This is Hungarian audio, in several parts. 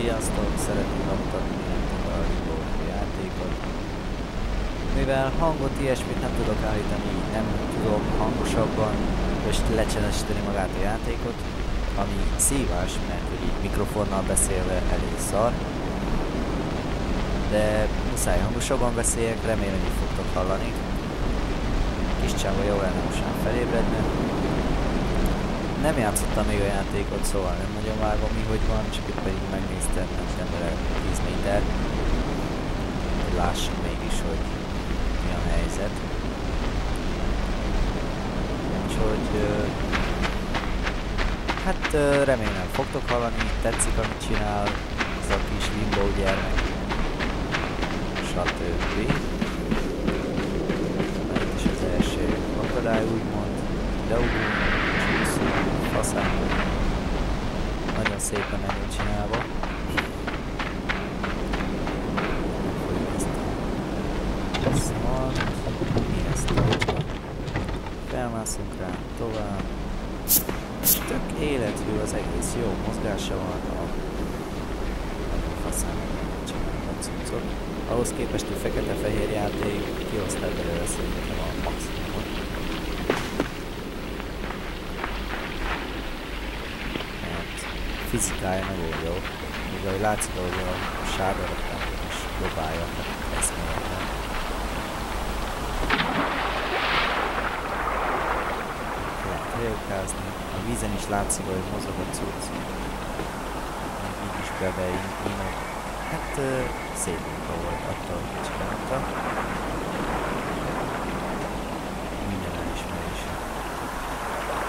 Sziasztok! Szeretnék megmutatni a Limbo játékot. Mivel hangot ilyesmit nem tudok állítani, nem tudok hangosabban és lecsenesíteni magát a játékot, ami szívás, mert hogy így mikrofonnal beszélve elég szar. De muszáj hangosabban beszéljek, remélem, hogy fogtok hallani. Kis csávó jó lenne mostán felébredni. Nem játszottam még a játékot, szóval nem nagyon vágom mi, hogy van, csak itt pedig megnéztem, most nem bele 10 métert. Lássuk mégis, hogy mi a helyzet. Úgyhogy... hát remélem fogtok hallani, tetszik amit csinál ez a kis Limbo gyermek. Stb. Mert is az első akadály úgymond, de úgy faszán. Nagyon szépen meg van csinálva. Ez van. Mi ezt tartva? Felmászunk rá tovább. Tök élethű az egész, jó mozgása van. A faszán meg csinálva a cuccot. Ahhoz képest, hogy fekete-fehér játék, kiosztál belőle szerintem a maximumot. Fizikája nagyon jó, még ahogy látszik, hogy a sárga raktának is dobálja, tehát ezt mondtam. Lehet rejukázni, a vízen is látszik, hogy mozog a cucc. Így is bebeintinek. Hát szép munka volt attól, hogy csinálta. Minden elismerése.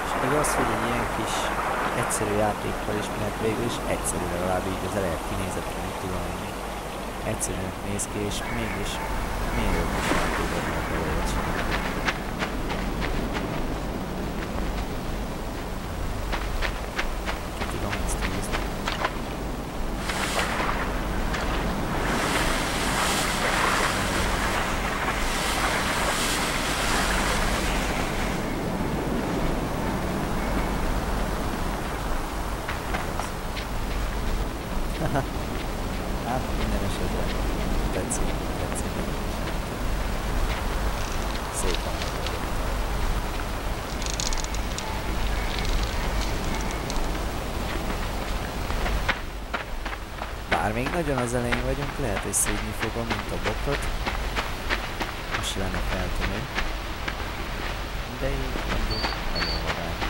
És meg az, hogy egy ilyen kis egyszerű játékkal is, mert végül is egyszerű, legalább így az elejét kinézetre, mit tudom én. Egyszerűen néz ki, és mégis még jobb is megtudodnak a jól csinálni. Tudom ezt húzni. Hát minden esetben tetszik, tetszik. Szépen. Bár még nagyon az elején vagyunk, lehet, hogy szívni fogom, mint a bokot. Most lenne feltűnő. De így mondjuk, nagyon vagány.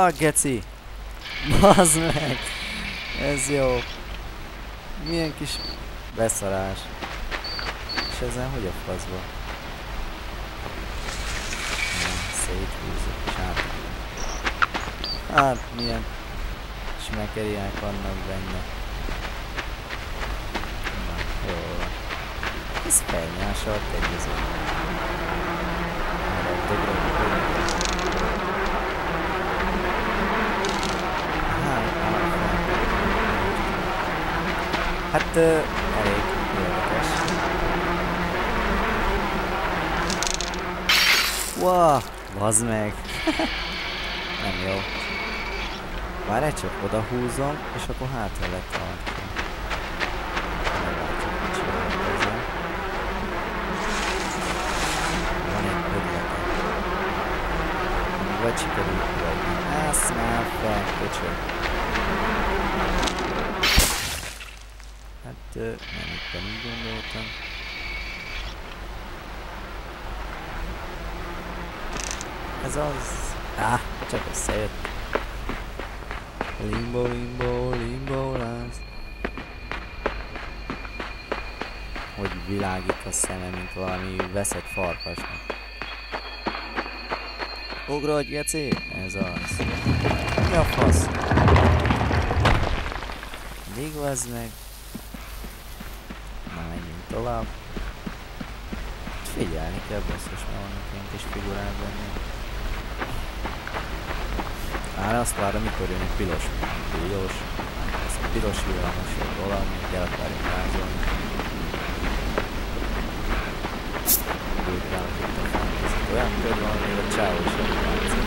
Wow, geci! Bazd meg! Ez jó! Milyen kis beszarás! És ezen hogy a faszba? Széthúzok és átadom. Hát milyen smekeriák vannak benne. Na, jó van. Ez felnyásalt egyező. Hát elég érdekes. Wow, bazd meg! Nem jó. Várj, csak odahúzom, és akkor hátra lett a... Van egy ötletem. Vagy sikerül vagy. Ász már fel, köcsög. Nem éppen így gondoltam. Ez az... csak összejött. Limbo, limbo, limbo lász. Hogy világít a szeme, mint valami veszett farkasnak. Ugrodj, geci! Ez az. Mi a fasz? Vigvazd meg. Tovább. Figyelni kell, basszus, mert vannak ilyen kis figurák benne. Ára azt várom, mikor jön egy piros. Piros. Ez a piros villamos, hogy valamit el akarjuk rázolni. Bújtálok itt a fánkészet. Olyan köd van, hogy a csávó is ott látszik.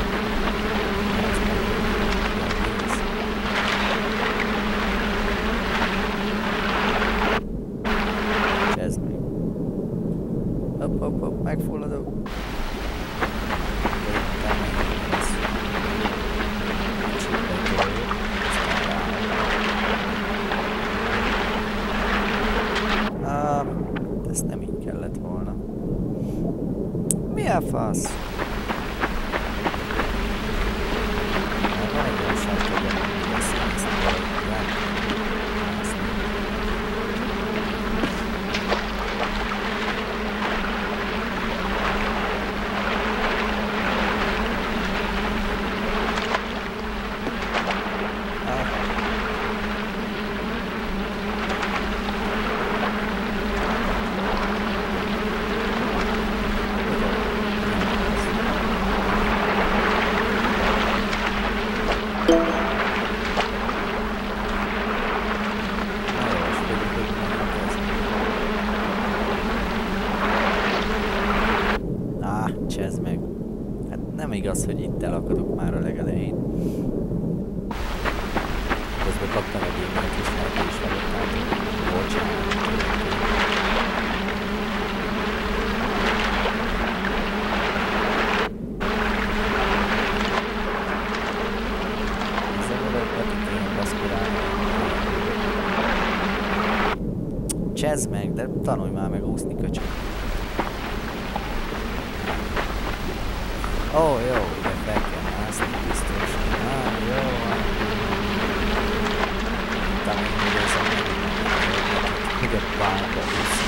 help us. Igaz, hogy itt elakadok már a legelején. Közben kaptam egy évet, és már is vagyok. Bocsánat. Csezd meg, de tanulj már meg úszni, köcsög. Ó, jó, ide fel kell mászni, biztos. Jó. Talán még az a megint. Ide bárba vissza.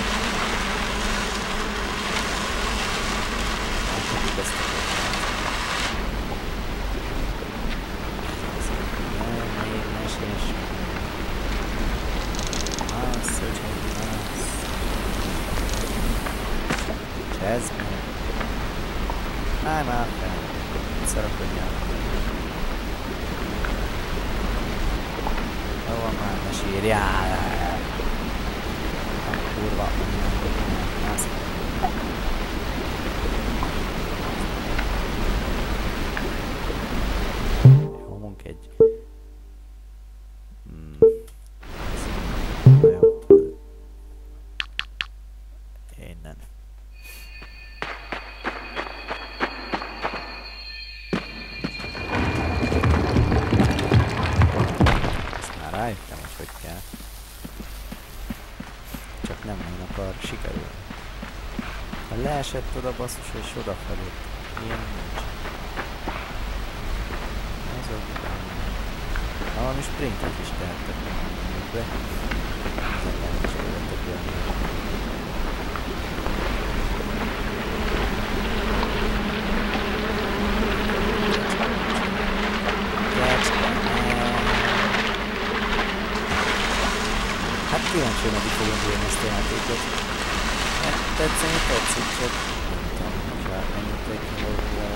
Látjuk ezt a kérdést. Állj már fel! Szarakodjál! Jó van már, ne sírjál! Nem kurva, nem az. Homunk egy... Innen. Csak nem én akar sikerül. Ha leesett oda basszus és odafelé. Ilyen nincs. Na valami sprintet is tehettek be. Nem is tehettek be. Kíváncsi, hogy meddig fogunk élni ezt a játékot. Hát tetszeni, tetszik, csak nem tudom, hogy már ennyit egy kilóval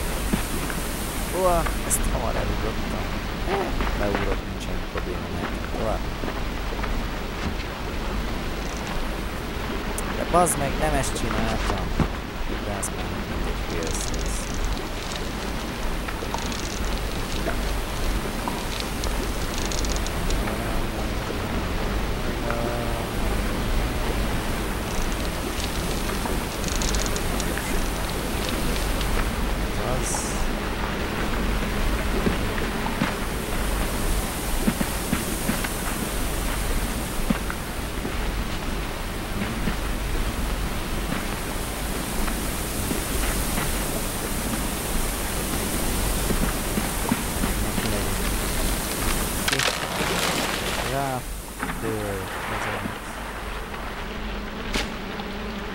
elkezdeni. Uá, ezt hamar elütöttem. Leúrok, nincsen probléma, mehetünk tovább. De bazd meg, nem ezt csináltam. De azt már nem mindegy, ki összejössz.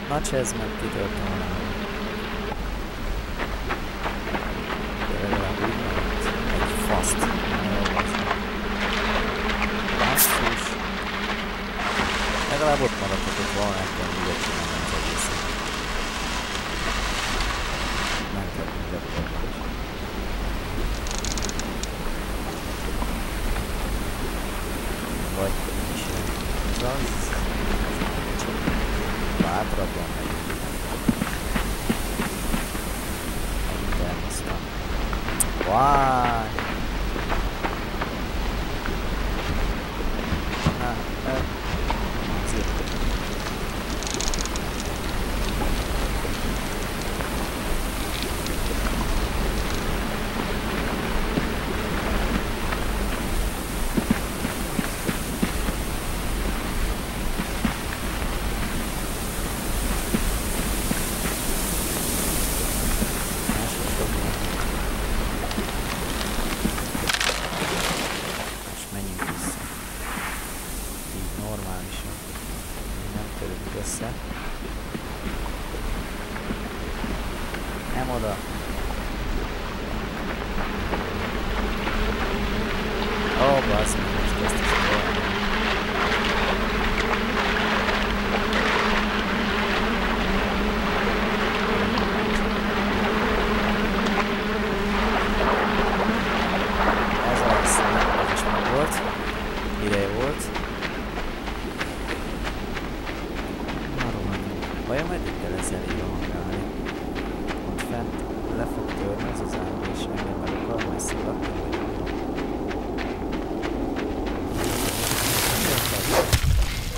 Na csezd meg, kitöltem a lábát. De legalább úgy ment. Egy faszt. Basszus. Legalább ott maradhatok volna, akkor mindegy csinálni az egészet. Nem kell mindegy volna. Vagy is igaz. Átrabban megyünk. Amit elhoztam. Vááááj! Na, azért.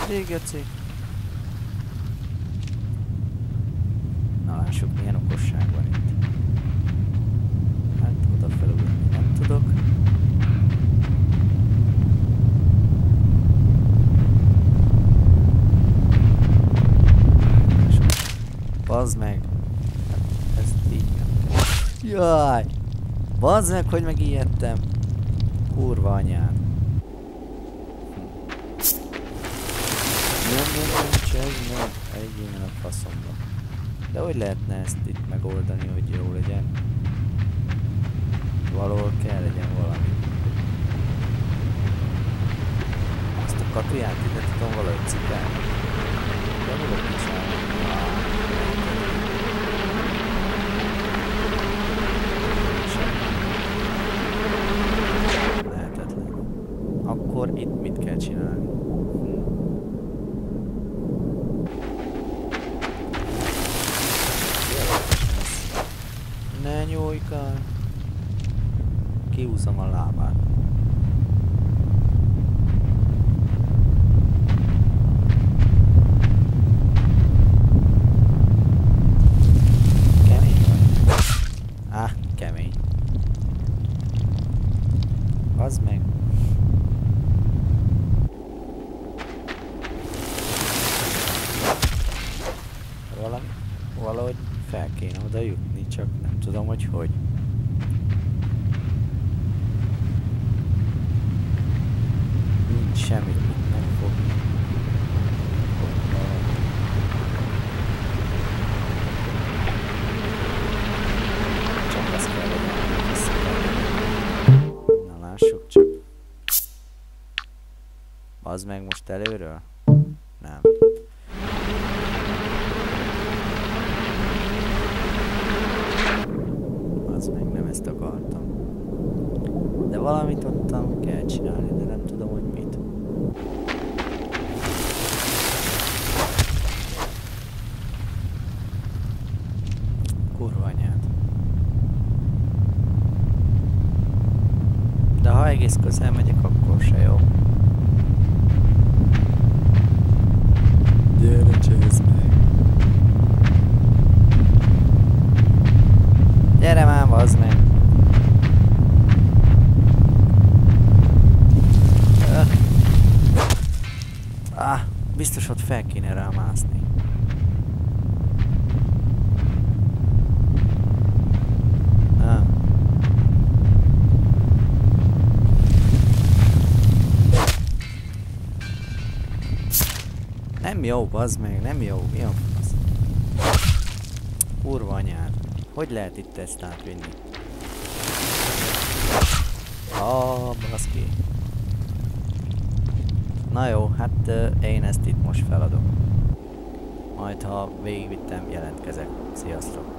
Végeci. Na, lássuk, milyen okosság van itt. Hát odafelé nem tudok. Bazd meg! Ez így nem kell. Jaj! Bazd meg, hogy megijedtem! Kurva anyád! Nem, egyébként a faszomba. De hogy lehetne ezt itt megoldani, hogy jó legyen? Valahol kell legyen valami. Azt a katuját ide tudom valahogy cipálni. De valahogy csinálni. Itt mit kell csinálni? Ne nyújkál! Kiúzom a lábát. Kemény vagy? Ah, kemény. Az meg. Valahogy fel kéne oda jutni, csak nem tudom, hogy hogy. Nincs semmit, mit nem fogni. Csak ezt kell legyen. Na lássuk csak. Az meg most előről? Nem. Ezt akartam. De valamit ottam kell csinálni, de nem tudom, hogy mit. Kurva anyád. De ha egész közel megyek, akkor se jó. Gyere, csinálsz meg! Gyere már, bazd meg! Biztos ott fel kéne rámászni. Nem jó, bazd meg, nem jó, mi a fasz? Kurva anyád. Hogy lehet itt ezt átvinni? Baszki. Na jó, hát én ezt itt most feladom. Majd ha végigvittem, jelentkezek. Sziasztok!